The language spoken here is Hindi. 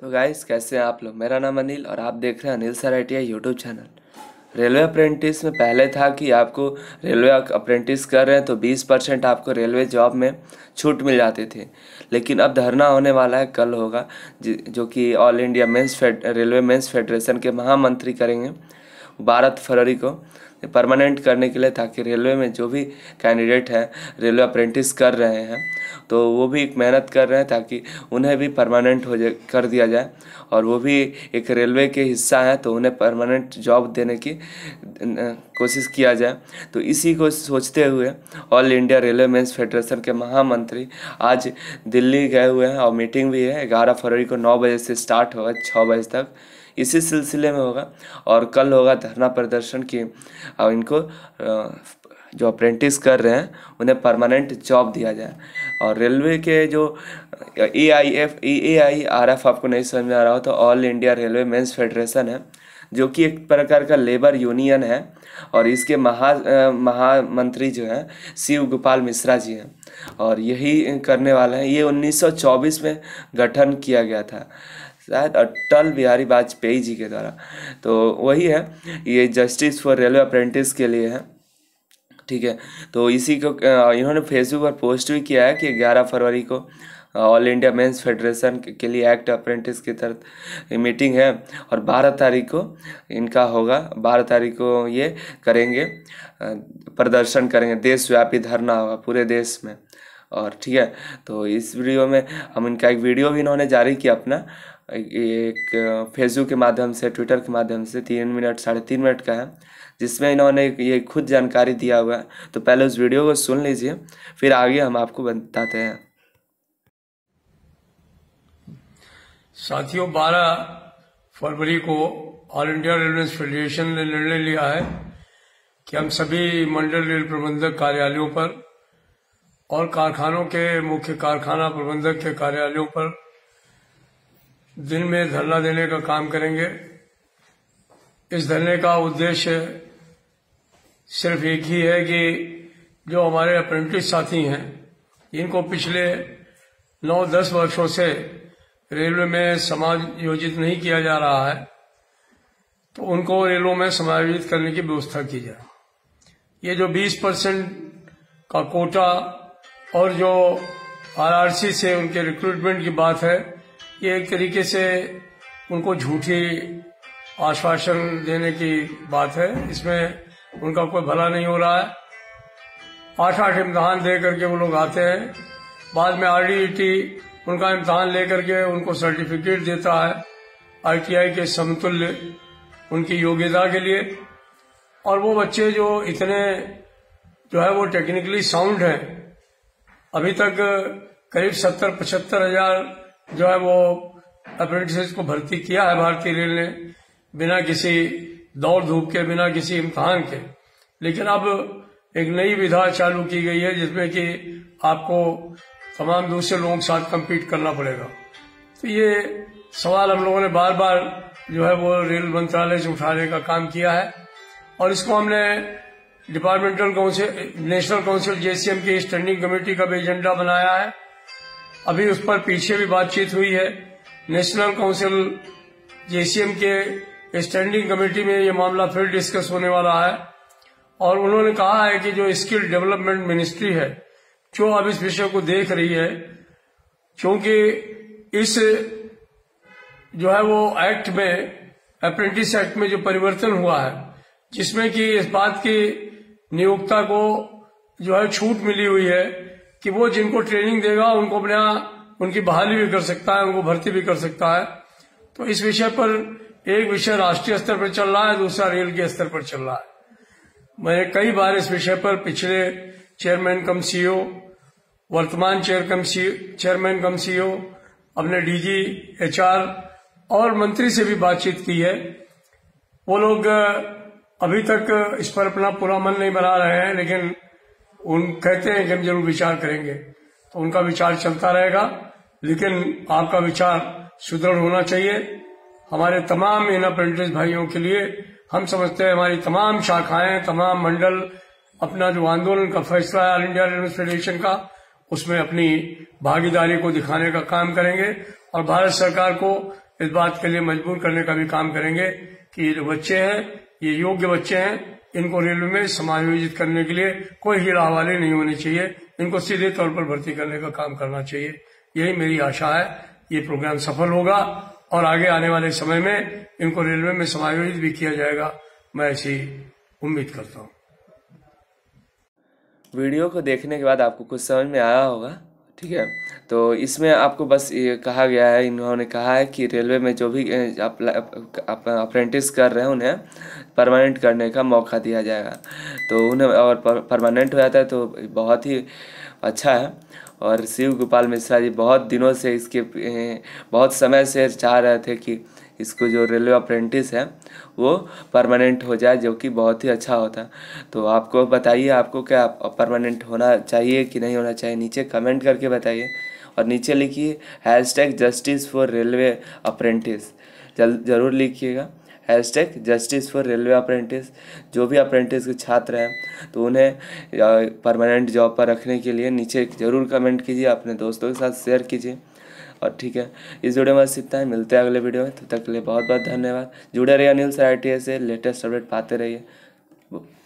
तो गाइस कैसे हैं आप लोग, मेरा नाम अनिल और आप देख रहे हैं Anil sir ITI YouTube channel. Railway apprentice में पहले था कि आपको रेलवे अप्रेंटिस कर रहे हैं तो 20% आपको रेलवे जॉब में छूट मिल जाती थी, लेकिन अब धरना होने वाला है, कल होगा, जो कि all India railway men's federation के महामंत्री करेंगे 12 फरवरी को परमानेंट करने के लिए, ताकि रेलवे में जो भी कैंडिडेट हैं रेलवे अप्रेंटिस कर रहे हैं तो वो भी एक मेहनत कर रहे हैं ताकि उन्हें भी परमानेंट कर दिया जाए, और वो भी एक रेलवे के हिस्सा हैं तो उन्हें परमानेंट जॉब देने की कोशिश किया जाए। तो इसी को सोचते हुए all India railway men's federation के महामंत्री आज दिल्ली गए हुए हैं और मीटिंग भी है 11 फरवरी को 9 बजे से स्टार्ट होगा, 6 बजे तक इसी सिलसिले में होगा, और कल होगा धरना प्रदर्शन की और इनको जो अप्रेंटिस कर रहे हैं उन्हें परमानेंट जॉब दिया जाए। और रेलवे के जो AIRF आपको नहीं समझ में आ रहा हो तो all India railway men's federation है, जो कि एक प्रकार का लेबर यूनियन है, और इसके महामंत्री जो हैं शिव गोपाल मिश्रा जी हैं और यही करने वाले हैं। ये 1924 में गठन किया गया था, शायद अटल बिहारी वाजपेयी जी के द्वारा, तो वही है, ये जस्टिस फॉर रेलवे अप्रेंटिस के लिए है, ठीक है। तो इसी को इन्होंने फेसबुक पर पोस्ट भी किया है कि 11 फरवरी को ऑल इंडिया मेंस फेडरेशन के लिए एक्ट अप्रेंटिस की तरफ मीटिंग है, और 12 तारीख को इनका होगा, 12 तारीख को ये करेंगे, प्रदर्शन करेंगे, देशव्यापी धरना होगा पूरे देश में, और ठीक है। तो इस वीडियो में हम इनका एक वीडियो भी इन्होंने जारी किया अपना, एक फेसबुक के माध्यम से, ट्विटर के माध्यम से, 3 मिनट 3.5 मिनट का है, जिसमें इन्होंने ये खुद जानकारी दिया हुआ है, तो पहले उस वीडियो को सुन लीजिए, फिर आगे हम आपको बताते हैं। साथियों, 12 फरवरी को ऑल इंडिया रेलवे फेडरेशन ने निर्णय लिया है कि हम सभी मंडल रेल प्रबंधक कार्यालयों पर और कारखानों के मुख्य कारखाना प्रबंधक के कार्यालयों पर दिन में धरना देने का काम करेंगे। इस धरने का उद्देश्य सिर्फ एक ही है कि जो हमारे अप्रेंटिस साथी हैं, इनको पिछले 9-10 वर्षों से रेलवे में समायोजित नहीं किया जा रहा है, तो उनको रेलों में समायोजित करने की व्यवस्था की जाए। ये जो 20% का कोटा और जो RRC से उनके रिक्रूटमेंट की बात है, ये एक तरीके से उनको झूठी आश्वासन देने की बात है, इसमें उनका कोई भला नहीं हो रहा है। 8-8 इम्तहान दे करके वो लोग आते हैं, बाद में RDT उनका इम्तहान ले करके उनको सर्टिफिकेट देता है ITI के समतुल्य उनकी योग्यता के लिए, और वो बच्चे जो इतने जो है वो टेक्निकली साउंड हैं, अभी तक करीब 70-75 हजार जो है वो अप्रेंटिस को भर्ती किया है भारतीय रेल ने बिना किसी दौड़ धूप के, बिना किसी इम्तहान के। लेकिन अब एक नई विधा चालू की गई है जिसमें कि आपको तमाम दूसरे लोगों के साथ कम्पीट करना पड़ेगा। तो ये सवाल हम लोगों ने बार बार जो है वो रेल मंत्रालय से उठाने का काम किया है, और इसको हमने departmental council, national council JCM की स्टैंडिंग कमेटी का भी एजेंडा बनाया है। अभी उस पर पीछे भी बातचीत हुई है, नेशनल काउंसिल JCM के स्टैंडिंग कमेटी में ये मामला फिर डिस्कस होने वाला है, और उन्होंने कहा है कि जो स्किल डेवलपमेंट मिनिस्ट्री है जो अब इस विषय को देख रही है, क्योंकि इस जो है वो एक्ट में, अप्रेंटिस एक्ट में जो परिवर्तन हुआ है, जिसमें कि इस बात की नियोक्ता को जो है छूट मिली हुई है कि वो जिनको ट्रेनिंग देगा उनको अपना उनकी बहाली भी कर सकता है, उनको भर्ती भी कर सकता है। तो इस विषय पर, एक विषय राष्ट्रीय स्तर पर चल रहा है, दूसरा रेल के स्तर पर चल रहा है। मैंने कई बार इस विषय पर पिछले चेयरमैन कम CEO, वर्तमान चेयरमैन कम CEO, अपने DG HR और मंत्री से भी बातचीत की है। वो लोग अभी तक इस पर अपना पूरा मन नहीं बना रहे हैं, लेकिन उन कहते हैं कि हम जरूर विचार करेंगे, तो उनका विचार चलता रहेगा, लेकिन आपका विचार सुदृढ़ होना चाहिए। हमारे तमाम इन अप्रेंटिस भाइयों के लिए हम समझते हैं, हमारी तमाम शाखाएं, तमाम मंडल अपना जो आंदोलन का फैसला है ऑल इंडिया रेलवे फेडरेशन का, उसमें अपनी भागीदारी को दिखाने का काम करेंगे, और भारत सरकार को इस बात के लिए मजबूर करने का भी काम करेंगे कि ये जो बच्चे हैं ये योग्य बच्चे हैं, इनको रेलवे में समायोजित करने के लिए कोई हिलावाले नहीं होने चाहिए, इनको सीधे तौर पर भर्ती करने का काम करना चाहिए। यही मेरी आशा है, ये प्रोग्राम सफल होगा और आगे आने वाले समय में इनको रेलवे में समायोजित भी किया जाएगा, मैं ऐसी उम्मीद करता हूँ। वीडियो को देखने के बाद आपको कुछ समझ में आया होगा, ठीक है। तो इसमें आपको बस ये कहा गया है, इन्होंने कहा है कि रेलवे में जो भी अप्रेंटिस कर रहे हैं उन्हें परमानेंट करने का मौका दिया जाएगा। तो उन्हें और परमानेंट हो जाता है तो बहुत ही अच्छा है। और शिव गोपाल मिश्रा जी बहुत दिनों से इसके बहुत समय से चाह रहे थे कि इसको जो रेलवे अप्रेंटिस है वो परमानेंट हो जाए, जो कि बहुत ही अच्छा होता है। तो आपको बताइए, आपको क्या परमानेंट होना चाहिए कि नहीं होना चाहिए, नीचे कमेंट करके बताइए और नीचे लिखिए #JusticeForRailwayApprentice ज़रूर लिखिएगा। #JusticeForRailwayApprentice जो भी अप्रेंटिस के छात्र हैं तो उन्हें परमानेंट जॉब पर रखने के लिए नीचे ज़रूर कमेंट कीजिए, अपने दोस्तों के साथ शेयर कीजिए। और ठीक है, इस वीडियो में बस इतना है, मिलते हैं अगले वीडियो में। तब तक के लिए बहुत बहुत धन्यवाद। जुड़े रहिए अनिल सर ITI से, लेटेस्ट अपडेट पाते रहिए।